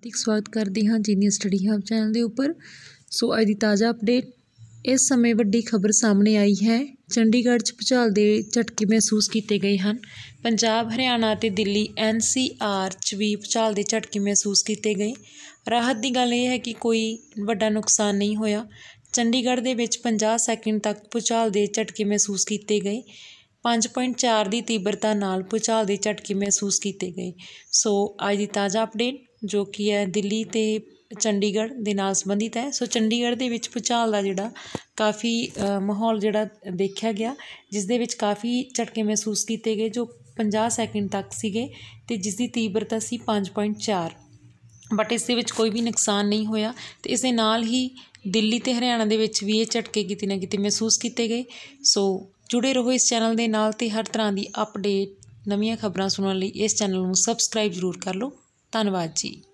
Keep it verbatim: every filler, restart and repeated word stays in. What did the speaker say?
हार्दिक स्वागत करते हैं जीनियस स्टडी हब चैनल के उपर। सो अज की ताज़ा अपडेट, इस समय वड्डी खबर सामने आई है। चंडीगढ़ भूचाल के झटके महसूस किए गए हैं। पंजाब, हरियाणा ते दिल्ली एन सी आर च भी भूचाल के झटके महसूस किए गए। राहत की गल यह है कि कोई वड्डा नुकसान नहीं होया। चंडीगढ़ दे विच पचास सैकेंड तक भूचाल के झटके महसूस किए गए। पाँच पॉइंट चार की तीव्रता नाल भूचाल के झटके महसूस किए गए। सो अज की ताज़ा अपडेट जो कि है दिल्ली ते चंडीगढ़ दे नाल संबंधित है। सो चंडीगढ़ दे विच भूचाल दा जिहड़ा काफ़ी माहौल जिहड़ा देखा गया, जिस दे विच काफ़ी झटके महसूस किए गए जो पचास सैकेंड तक सीगे ते जिस दी तीव्रता सी पाँच पॉइंट चार, बट इस दे विच कोई भी नुकसान नहीं होया। ते इस दे नाल ही दिल्ली ते हरियाणा दे विच भी ये झटके किते ना किते महसूस किए गए। सो जुड़े रहो इस चैनल दे नाल ते हर तरह की अपडेट नवीं खबरां सुनने लिए इस चैनल नूं सबसक्राइब जरूर कर लो। धन्यवाद जी।